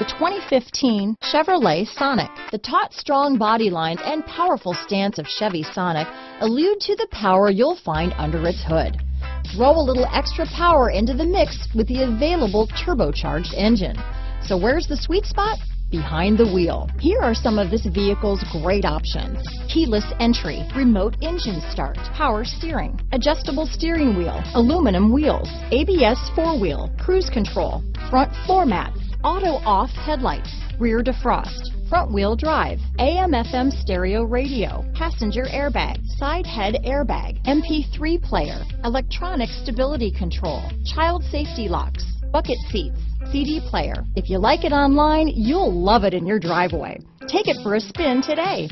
The 2015 Chevrolet Sonic. The taut, strong body lines and powerful stance of Chevy Sonic allude to the power you'll find under its hood. Throw a little extra power into the mix with the available turbocharged engine. So where's the sweet spot? Behind the wheel. Here are some of this vehicle's great options: keyless entry, remote engine start, power steering, adjustable steering wheel, aluminum wheels, ABS four-wheel, cruise control, front floor mats, auto-off headlights, rear defrost, front-wheel drive, AM/FM stereo radio, passenger airbag, side head airbag, MP3 player, electronic stability control, child safety locks, bucket seats, CD player. If you like it online, you'll love it in your driveway. Take it for a spin today.